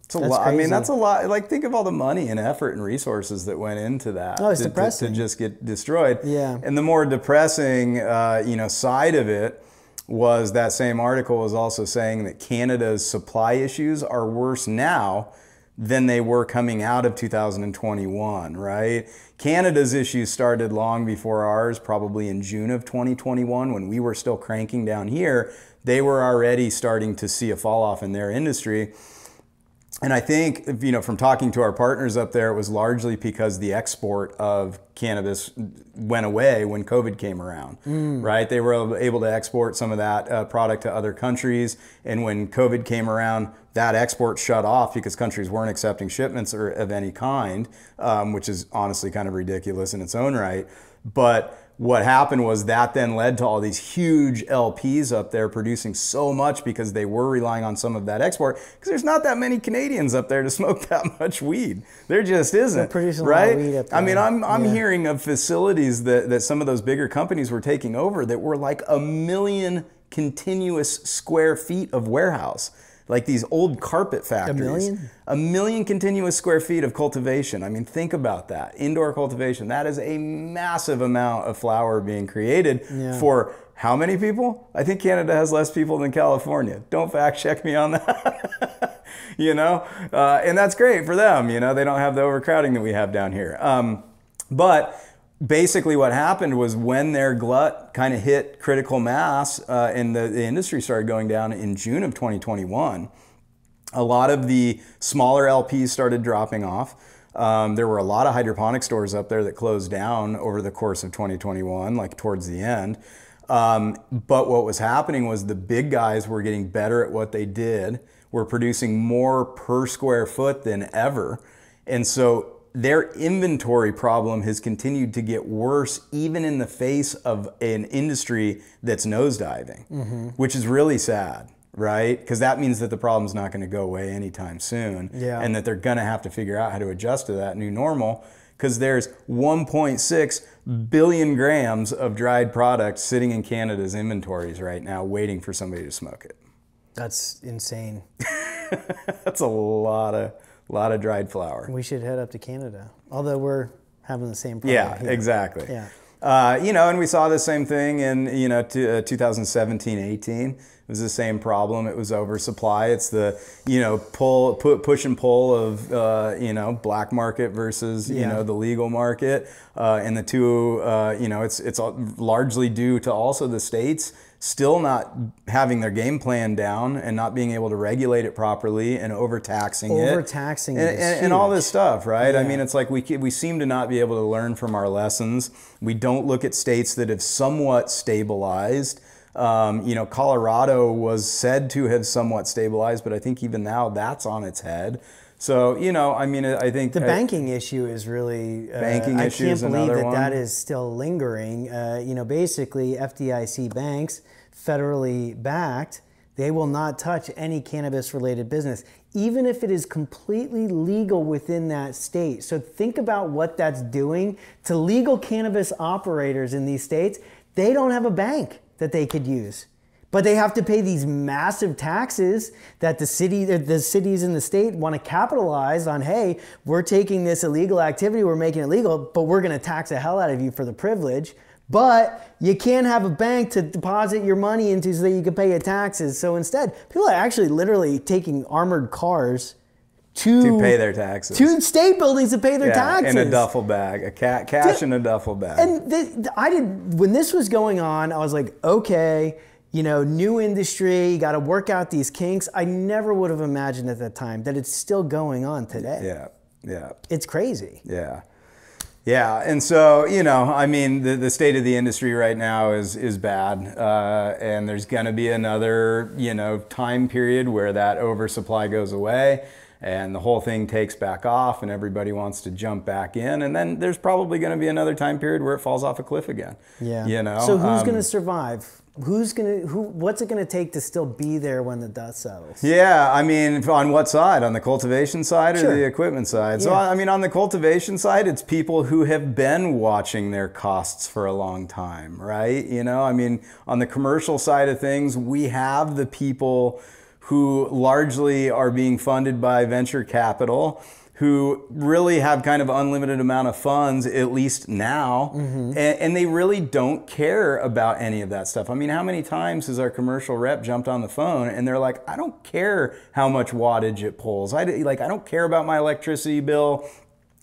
It's a lot. Crazy. I mean, that's a lot. Like, think of all the money and effort and resources that went into that. Oh, it's depressing. To just get destroyed. Yeah. And the more depressing, you know, side of it was that same article was also saying that Canada's supply issues are worse now than they were coming out of 2021, right? Canada's issues started long before ours, probably in June of 2021, when we were still cranking down here. They were already starting to see a fall off in their industry. And I think, you know, from talking to our partners up there, it was largely because the export of cannabis went away when COVID came around, right? They were able to export some of that product to other countries. And when COVID came around, that export shut off because countries weren't accepting shipments of any kind, which is honestly kind of ridiculous in its own right. But what happened was that then led to all these huge LPs up there producing so much because they were relying on some of that export, because there's not that many Canadians up there to smoke that much weed. There just isn't, right? Weed up there. I mean, I'm hearing of facilities that some of those bigger companies were taking over that were like 1 million continuous square feet of warehouse. Like these old carpet factories. 1 million? 1 million continuous square feet of cultivation. I mean, think about that. Indoor cultivation. That is a massive amount of flower being created for how many people? I think Canada has less people than California. Don't fact check me on that. You know? And that's great for them. You know, they don't have the overcrowding that we have down here. But basically what happened was when their glut kind of hit critical mass and the industry started going down in June of 2021, a lot of the smaller LPs started dropping off. There were a lot of hydroponic stores up there that closed down over the course of 2021, like towards the end. But what was happening was the big guys were getting better at what they did, were producing more per square foot than ever. And so their inventory problem has continued to get worse, even in the face of an industry that's nosediving, which is really sad, right? Because that means that the problem's not going to go away anytime soon, and that they're going to have to figure out how to adjust to that new normal, because there's 1.6 billion grams of dried product sitting in Canada's inventories right now waiting for somebody to smoke it. That's insane. That's a lot of dried flour. We should head up to Canada, although we're having the same problem. Yeah, here. Exactly. Yeah. You know, and we saw the same thing in, you know, 2017-18. It was the same problem. It was oversupply. It's the, you know, push and pull of, you know, black market versus, you know, the legal market. And the two, you know, it's largely due to also the states still not having their game plan down and not being able to regulate it properly and overtaxing it and all this stuff, right? Yeah. I mean, it's like we seem to not be able to learn from our lessons. We don't look at states that have somewhat stabilized. You know, Colorado was said to have somewhat stabilized, but I think even now that's on its head. So, you know, I mean, I think the banking issue is really banking issue. I can't believe that that is still lingering. You know, basically FDIC banks, federally backed, They will not touch any cannabis-related business, even if it is completely legal within that state. So think about what that's doing to legal cannabis operators in these states. They don't have a bank that they could use, but they have to pay these massive taxes that the cities in the state want to capitalize on. Hey, we're taking this illegal activity, we're making it legal, but we're going to tax the hell out of you for the privilege. But you can't have a bank to deposit your money into so that you can pay your taxes. So instead, people are actually literally taking armored cars to pay their taxes, to state buildings to pay their taxes. In a duffel bag, cash in a duffel bag. And when this was going on, I was like, okay, you know, new industry, you got to work out these kinks. I never would have imagined at that time that it's still going on today. Yeah, yeah. It's crazy. Yeah. Yeah, and so, you know, I mean, the state of the industry right now is bad, and there's going to be another, you know, time period where that oversupply goes away, and the whole thing takes back off, and everybody wants to jump back in, and then there's probably going to be another time period where it falls off a cliff again. Yeah. You know. So who's going to survive? What's it going to take to still be there when the dust settles? Yeah, I mean, on what side? On the cultivation side or the equipment side? Yeah. So, I mean, on the cultivation side, it's people who have been watching their costs for a long time, right? You know, I mean, on the commercial side of things, we have the people who largely are being funded by venture capital, who really have kind of unlimited amount of funds, at least now, and they really don't care about any of that stuff. I mean, how many times has our commercial rep jumped on the phone and they're like, I don't care how much wattage it pulls. I don't care about my electricity bill.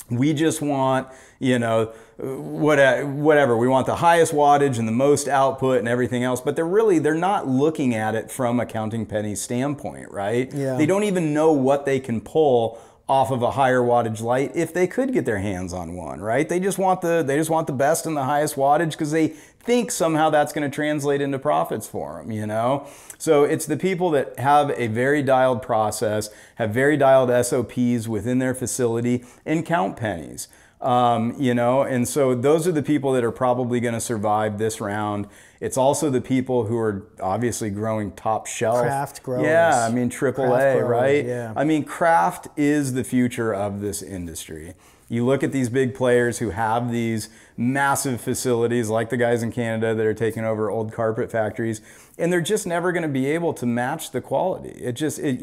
We just want, you know, whatever. We want the highest wattage and the most output and everything else. But they're not looking at it from a counting penny standpoint, right? Yeah. They don't even know what they can pull off of a higher wattage light if they could get their hands on one, right? They just want the best and the highest wattage because they think somehow that's going to translate into profits for them, you know? So it's the people that have a very dialed process, have very dialed SOPs within their facility and count pennies, you know? And so those are the people that are probably going to survive this round. It's also the people who are obviously growing top shelf. Craft growers. Yeah, I mean, AAA, right? Yeah. I mean, craft is the future of this industry. You look at these big players who have these massive facilities, like the guys in Canada that are taking over old carpet factories, and they're just never going to be able to match the quality.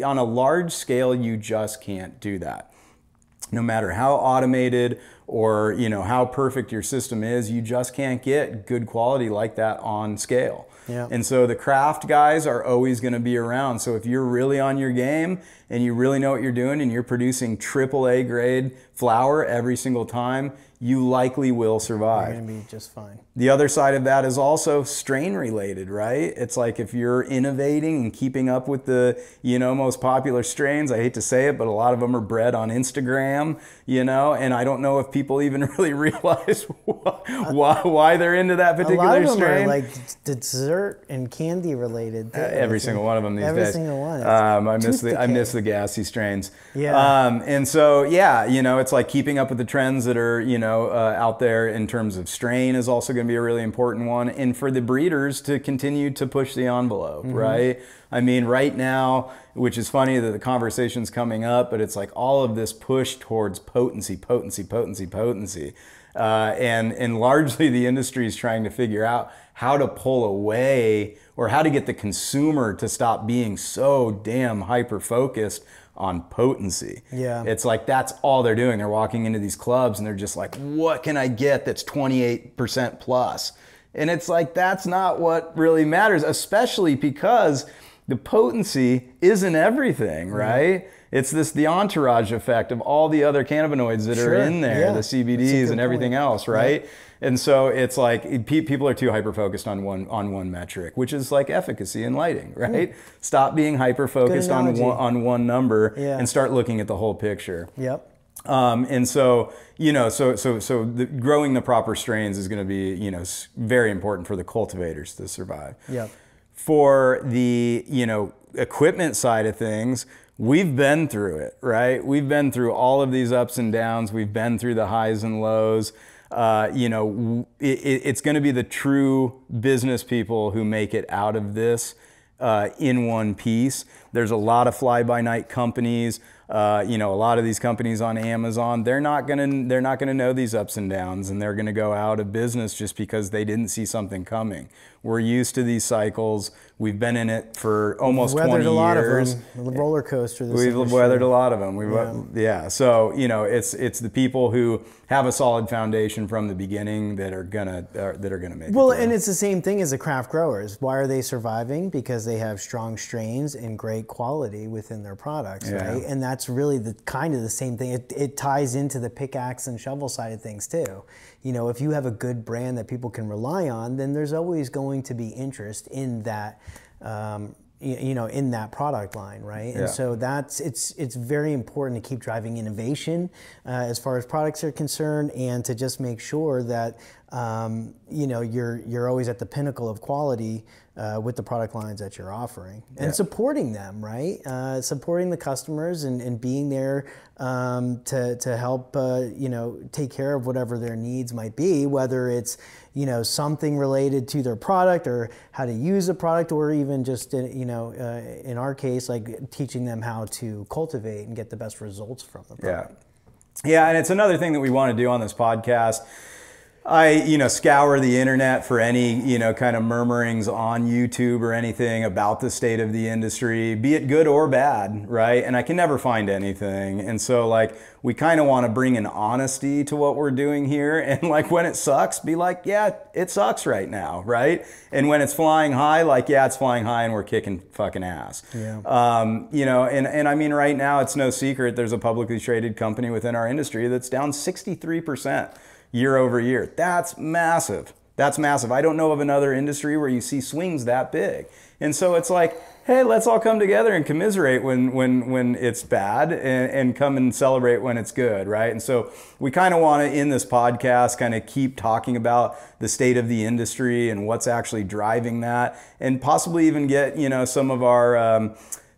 On a large scale, you just can't do that. No matter how automated or, you know, how perfect your system is, you just can't get good quality like that on scale. Yeah. And so the craft guys are always going to be around. So if you're really on your game and you really know what you're doing and you're producing AAA grade flower every single time, you likely will survive. You're going to be just fine. The other side of that is also strain related, right? It's like if you're innovating and keeping up with the, you know, most popular strains, I hate to say it, but a lot of them are bred on Instagram, you know, and I don't know if people even really realize why they're into that particular strain. A lot of them are like dessert and candy related. Every single one of them these days. Every single one. I miss the gassy strains. Yeah. And so, yeah, you know, it's like keeping up with the trends that are, you know, out there in terms of strain is also going to be a really important one, and for the breeders to continue to push the envelope, right? I mean, right now, which is funny that the conversation's coming up, but it's like all of this push towards potency, and largely the industry is trying to figure out how to pull away or how to get the consumer to stop being so damn hyper-focused on potency. Yeah. It's like, that's all they're doing. They're walking into these clubs and they're just like, what can I get that's 28% plus? And it's like, that's not what really matters, especially because the potency isn't everything, right? It's the entourage effect of all the other cannabinoids that are in there, the CBDs and everything else, right? Yeah. And so it's like people are too hyper-focused on one metric, which is like efficacy and lighting, right? Stop being hyper-focused on one number and start looking at the whole picture. Yep. And so, you know, so growing the proper strains is going to be, you know, very important for the cultivators to survive. Yep. For the, you know, equipment side of things, we've been through it, right? We've been through all of these ups and downs. We've been through the highs and lows. You know, it's going to be the true business people who make it out of this in one piece. There's a lot of fly-by-night companies. You know, a lot of these companies on Amazon, they're not gonna know these ups and downs, and they're gonna go out of business just because they didn't see something coming. We're used to these cycles. We've been in it for almost 20 years. Weathered a lot of them. The roller coaster. We've weathered a lot of them. Yeah. So you know, it's the people who have a solid foundation from the beginning that are gonna make it. Well, and it's the same thing as the craft growers. Why are they surviving? Because they have strong strains and great quality within their products, right? And that's really the kind of the same thing. It ties into the pickaxe and shovel side of things too. You know, if you have a good brand that people can rely on, then there's always going to be interest in that, you know, in that product line, right? And so that's it's very important to keep driving innovation as far as products are concerned, and to just make sure that you know, you're always at the pinnacle of quality with the product lines that you're offering, and supporting them, right? Supporting the customers and being there to help, you know, take care of whatever their needs might be, whether it's, you know, something related to their product or how to use a product, or even just, you know, in our case, like teaching them how to cultivate and get the best results from the product. Yeah, and it's another thing that we want to do on this podcast. I, you know, scour the internet for any, you know, kind of murmurings on YouTube or anything about the state of the industry, be it good or bad, right? And I can never find anything. And so, like, we kind of want to bring an honesty to what we're doing here. And, like, when it sucks, be like, yeah, it sucks right now, right? And when it's flying high, like, yeah, it's flying high and we're kicking fucking ass. You know, and I mean, right now, it's no secret there's a publicly traded company within our industry that's down 63%. Year over year. That's massive. That's massive. I don't know of another industry where you see swings that big. And so it's like, hey, let's all come together and commiserate when it's bad, and come and celebrate when it's good, right? And so we kind of want to, in this podcast, kind of keep talking about the state of the industry and what's actually driving that, and possibly even get, you know, some of our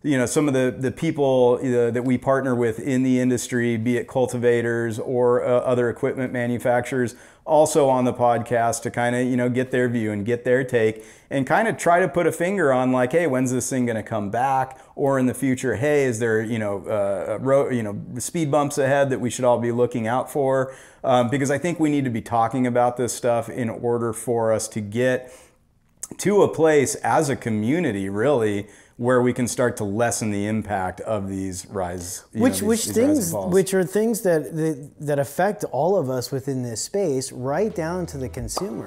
you know, some of the people that we partner with in the industry, be it cultivators or other equipment manufacturers, also on the podcast to kind of, you know, get their view and get their take, and kind of try to put a finger on, like, hey, when's this thing going to come back? Or in the future, hey, is there, you know, speed bumps ahead that we should all be looking out for? Because I think we need to be talking about this stuff in order for us to get to a place as a community, really, where we can start to lessen the impact of these things that affect all of us within this space, right down to the consumer.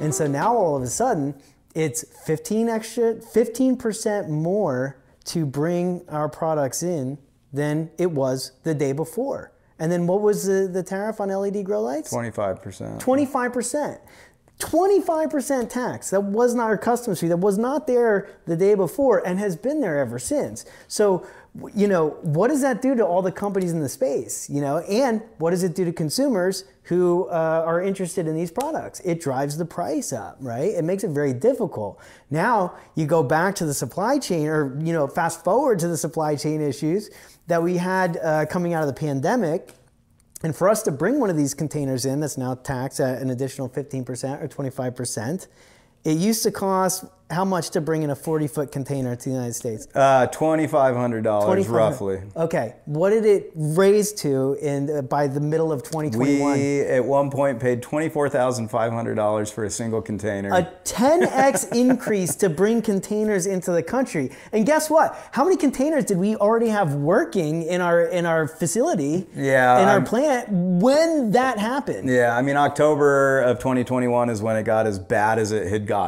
And so now all of a sudden, it's 15% more to bring our products in than it was the day before. And then what was the tariff on LED grow lights? 25%. 25%. 25% tax. That was not our customs fee. That was not there the day before, and has been there ever since. So, you know, what does that do to all the companies in the space? You know, and what does it do to consumers who are interested in these products? It drives the price up, right? It makes it very difficult. Now you go back to the supply chain, or, you know, fast forward to the supply chain issues that we had coming out of the pandemic. And for us to bring one of these containers in that's now taxed at an additional 15% or 25%, it used to cost how much to bring in a 40-foot container to the United States? $2,500 roughly. Okay, what did it raise to by the middle of 2021? We at one point paid $24,500 for a single container. A 10x increase to bring containers into the country. And guess what? How many containers did we already have working in our facility? Yeah, in our plant when that happened? Yeah, I mean, October of 2021 is when it got as bad as it had gotten,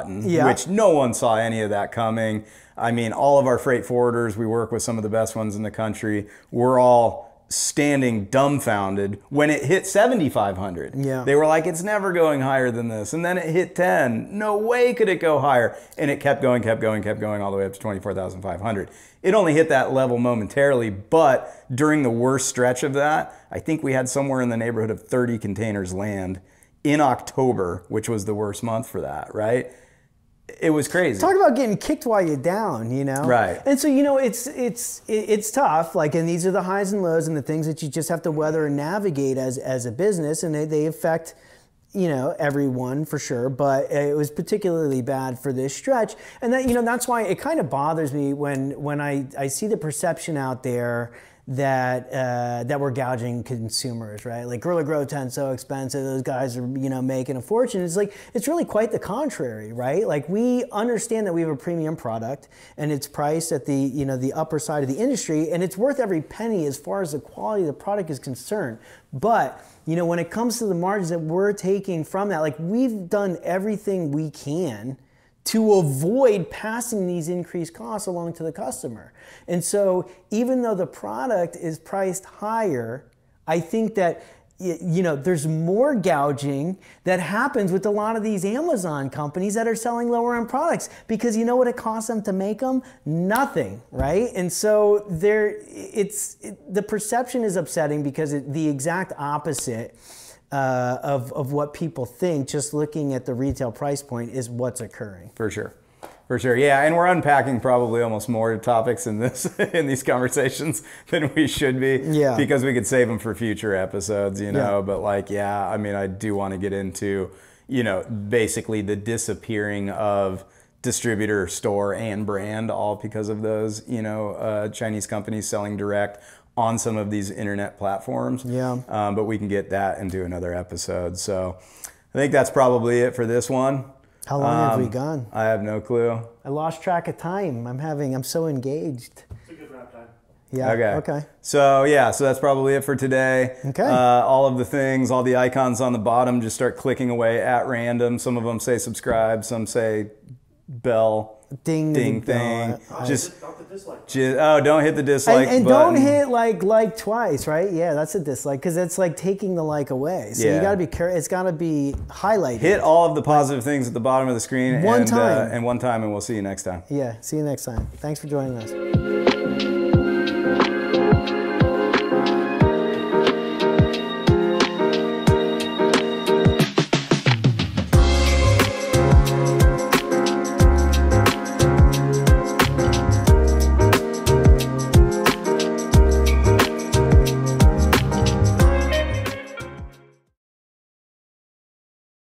which no one saw any of that coming. I mean, all of our freight forwarders, we work with some of the best ones in the country, we're all standing dumbfounded when it hit 7,500. They were like, it's never going higher than this. And then it hit 10. No way could it go higher. And it kept going all the way up to 24,500. It only hit that level momentarily, but during the worst stretch of that, I think we had somewhere in the neighborhood of 30 containers land in October, which was the worst month for that, right? It was crazy. Talk about getting kicked while you're down, you know? Right. And so, you know, it's tough. Like, and these are the highs and lows and the things that you just have to weather and navigate as a business, and they affect you know, everyone for sure, but it was particularly bad for this stretch. And that, you know, that's why it kind of bothers me when I see the perception out there that that we're gouging consumers, right? Like, Gorilla Grow Tent's so expensive, those guys are, you know, making a fortune. It's like, it's really quite the contrary, right? Like, we understand that we have a premium product and it's priced at the, you know, the upper side of the industry, and it's worth every penny as far as the quality of the product is concerned. But, you know, when it comes to the margins that we're taking from that, like, we've done everything we can to avoid passing these increased costs along to the customer. And so even though the product is priced higher, I think that, you know, there's more gouging that happens with a lot of these Amazon companies that are selling lower end products, because you know what it costs them to make them? Nothing, right? And so there, the perception is upsetting because it's the exact opposite of what people think, just looking at the retail price point, is what's occurring. For sure. For sure. Yeah. And we're unpacking probably almost more topics in this, in these conversations than we should be. Yeah. Because we could save them for future episodes, you know, yeah. But like, yeah, I mean, I do want to get into, you know, basically the disappearing of distributor, store, and brand, all because of those, you know, Chinese companies selling direct on some of these internet platforms. Yeah. But we can get that into another episode. So I think that's probably it for this one. How long have we gone? I have no clue. I lost track of time. I'm so engaged. It's a good wrap time. Yeah. Okay. Okay. So yeah, so that's probably it for today. Okay. All of the things, all the icons on the bottom, just start clicking away at random. Some of them say subscribe, some say bell. Ding, ding, ding thing. Oh, just don't hit the dislike. Oh, don't hit the dislike and button. Don't hit like twice, right? Yeah, that's a dislike, because that's like taking the like away. So yeah. You got to be careful. It's got to be highlighted. Hit all of the positive things at the bottom of the screen one time, and we'll see you next time. Yeah, see you next time. Thanks for joining us.